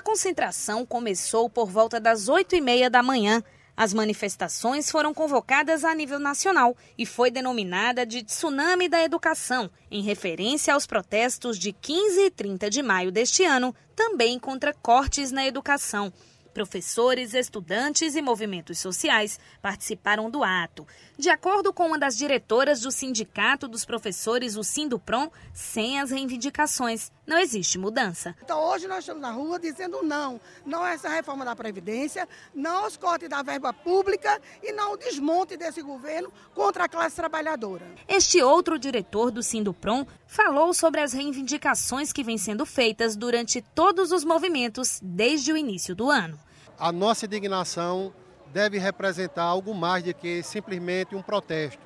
A concentração começou por volta das 8h30 da manhã. As manifestações foram convocadas a nível nacional e foi denominada de Tsunami da Educação, em referência aos protestos de 15 e 30 de maio deste ano, também contra cortes na educação. Professores, estudantes e movimentos sociais participaram do ato. De acordo com uma das diretoras do Sindicato dos Professores, o Sinduprom, sem as reivindicações, não existe mudança. Então hoje nós estamos na rua dizendo não a essa reforma da Previdência, não aos cortes da verba pública e não o desmonte desse governo contra a classe trabalhadora. Este outro diretor do Sinduprom falou sobre as reivindicações que vêm sendo feitas durante todos os movimentos desde o início do ano. A nossa indignação deve representar algo mais do que simplesmente um protesto.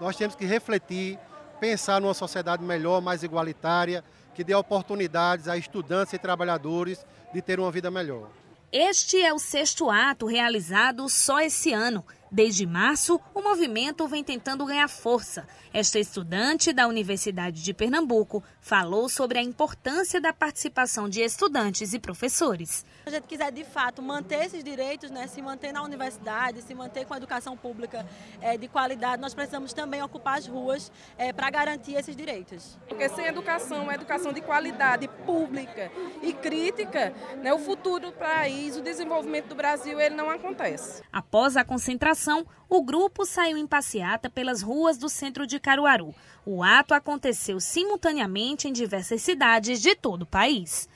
Nós temos que refletir, pensar numa sociedade melhor, mais igualitária, que dê oportunidades a estudantes e trabalhadores de ter uma vida melhor. Este é o 6º ato realizado só esse ano. Desde março, o movimento vem tentando ganhar força. Esta estudante da Universidade de Pernambuco falou sobre a importância da participação de estudantes e professores. Se a gente quiser, de fato, manter esses direitos, se manter na universidade, se manter com a educação pública de qualidade, nós precisamos também ocupar as ruas para garantir esses direitos. Porque sem educação, uma educação de qualidade pública e crítica, o futuro do país, o desenvolvimento do Brasil, ele não acontece. Após a concentração, o grupo saiu em passeata pelas ruas do centro de Caruaru. O ato aconteceu simultaneamente em diversas cidades de todo o país.